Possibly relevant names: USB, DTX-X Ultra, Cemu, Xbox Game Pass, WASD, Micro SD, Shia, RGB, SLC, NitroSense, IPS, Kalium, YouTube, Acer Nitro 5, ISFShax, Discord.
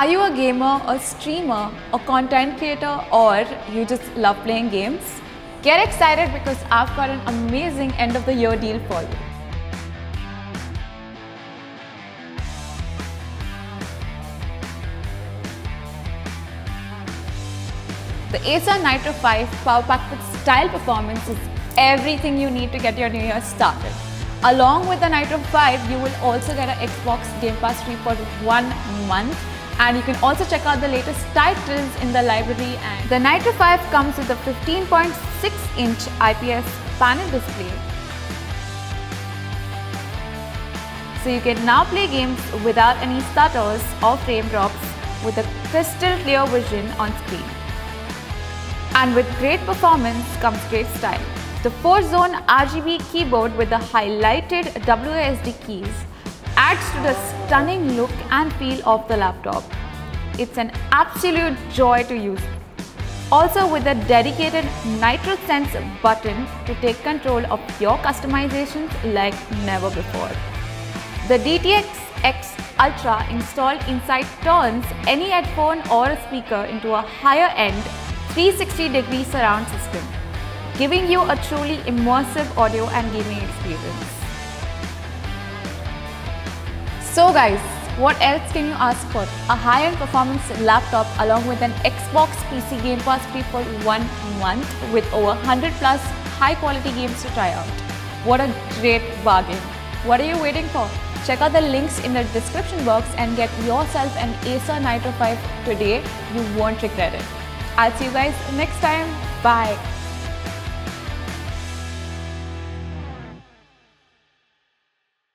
Are you a gamer, a streamer, a content creator, or you just love playing games? Get excited because I've got an amazing end of the year deal for you. The Acer Nitro 5 Power Pack with style performance is everything you need to get your new year started. Along with the Nitro 5, you will also get an Xbox Game Pass free for 1 month. And you can also check out the latest titles in the library. And the Nitro 5 comes with a 15.6-inch IPS panel display. So you can now play games without any stutters or frame drops with a crystal clear vision on screen. And with great performance comes great style. The 4-zone RGB keyboard with the highlighted WASD keys adds to the stunning look and feel of the laptop. It's an absolute joy to use. Also with a dedicated NitroSense button to take control of your customizations like never before. The DTX-X Ultra installed inside turns any headphone or speaker into a higher-end 360-degree surround system, giving you a truly immersive audio and gaming experience. So guys, what else can you ask for? A high-end performance laptop along with an Xbox PC Game Pass free for 1 month with over 100+ high-quality games to try out. What a great bargain! What are you waiting for? Check out the links in the description box and get yourself an Acer Nitro 5 today. You won't regret it. I'll see you guys next time. Bye!